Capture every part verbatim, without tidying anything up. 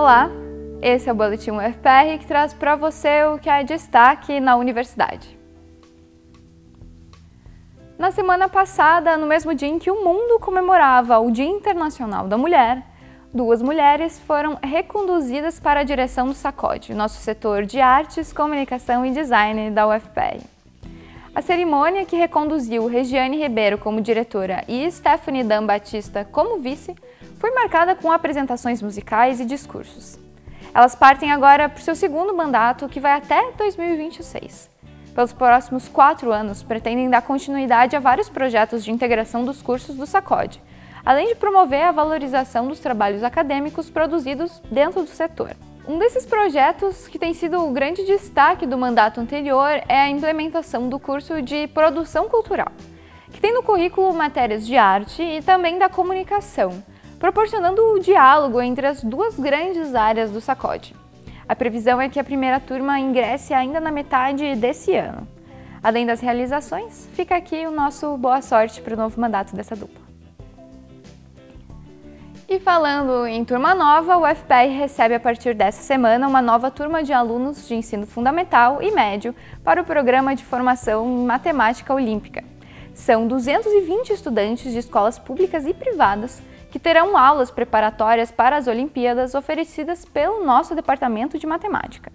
Olá, esse é o Boletim U F P R que traz para você o que é destaque na universidade. Na semana passada, no mesmo dia em que o mundo comemorava o Dia Internacional da Mulher, duas mulheres foram reconduzidas para a direção do SACOD, nosso setor de artes, comunicação e design da U F P R. A cerimônia, que reconduziu Regiane Ribeiro como diretora e Stephanie Dan Batista como vice, foi marcada com apresentações musicais e discursos. Elas partem agora para o seu segundo mandato, que vai até dois mil e vinte e seis. Pelos próximos quatro anos, pretendem dar continuidade a vários projetos de integração dos cursos do SACOD, além de promover a valorização dos trabalhos acadêmicos produzidos dentro do setor. Um desses projetos, que tem sido o grande destaque do mandato anterior, é a implementação do curso de Produção Cultural, que tem no currículo matérias de arte e também da comunicação, proporcionando o diálogo entre as duas grandes áreas do SACOD. A previsão é que a primeira turma ingresse ainda na metade desse ano. Além das realizações, fica aqui o nosso boa sorte para o novo mandato dessa dupla. E falando em turma nova, o U F P R recebe a partir dessa semana uma nova turma de alunos de ensino fundamental e médio para o Programa de Formação em Matemática Olímpica. São duzentos e vinte estudantes de escolas públicas e privadas que terão aulas preparatórias para as Olimpíadas oferecidas pelo nosso Departamento de Matemática.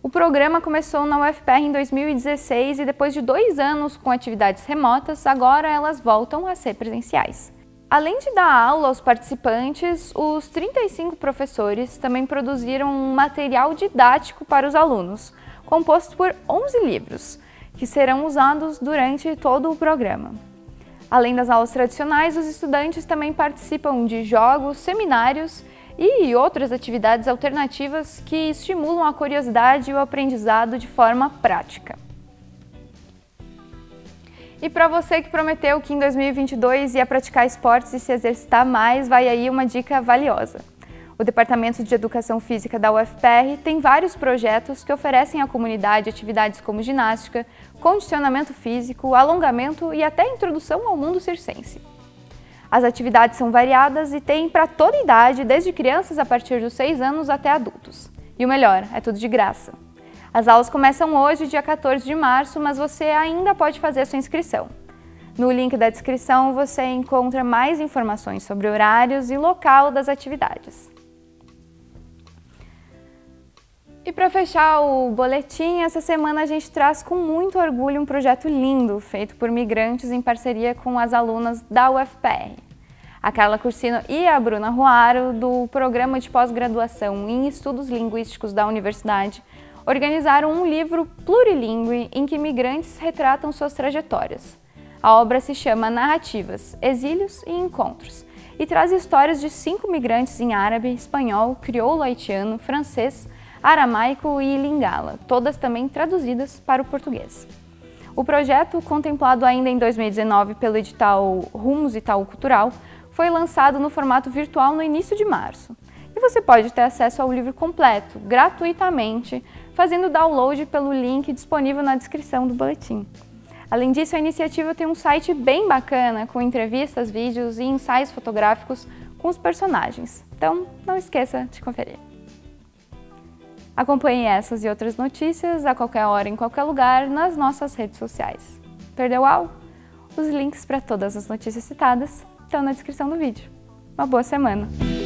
O programa começou na U F P R em dois mil e dezesseis e, depois de dois anos com atividades remotas, agora elas voltam a ser presenciais. Além de dar aula aos participantes, os trinta e cinco professores também produziram um material didático para os alunos, composto por onze livros, que serão usados durante todo o programa. Além das aulas tradicionais, os estudantes também participam de jogos, seminários e outras atividades alternativas que estimulam a curiosidade e o aprendizado de forma prática. E para você que prometeu que em dois mil e vinte e dois ia praticar esportes e se exercitar mais, vai aí uma dica valiosa. O Departamento de Educação Física da U F P R tem vários projetos que oferecem à comunidade atividades como ginástica, condicionamento físico, alongamento e até introdução ao mundo circense. As atividades são variadas e têm para toda a idade, desde crianças a partir dos seis anos até adultos. E o melhor, é tudo de graça. As aulas começam hoje, dia quatorze de março, mas você ainda pode fazer a sua inscrição. No link da descrição você encontra mais informações sobre horários e local das atividades. E para fechar o boletim, essa semana a gente traz com muito orgulho um projeto lindo feito por migrantes em parceria com as alunas da U F P R. A Carla Cursino e a Bruna Ruaro, do Programa de Pós-Graduação em Estudos Linguísticos da Universidade, organizaram um livro plurilingüe em que migrantes retratam suas trajetórias. A obra se chama Narrativas: Exílios e Encontros e traz histórias de cinco migrantes em árabe, espanhol, crioulo haitiano, francês, aramaico e lingala, todas também traduzidas para o português. O projeto, contemplado ainda em dois mil e dezenove pelo edital Rumos Itaú Cultural, foi lançado no formato virtual no início de março. E você pode ter acesso ao livro completo, gratuitamente, fazendo download pelo link disponível na descrição do boletim. Além disso, a iniciativa tem um site bem bacana, com entrevistas, vídeos e ensaios fotográficos com os personagens. Então, não esqueça de conferir. Acompanhe essas e outras notícias a qualquer hora, em qualquer lugar, nas nossas redes sociais. Perdeu algo? Os links para todas as notícias citadas estão na descrição do vídeo. Uma boa semana!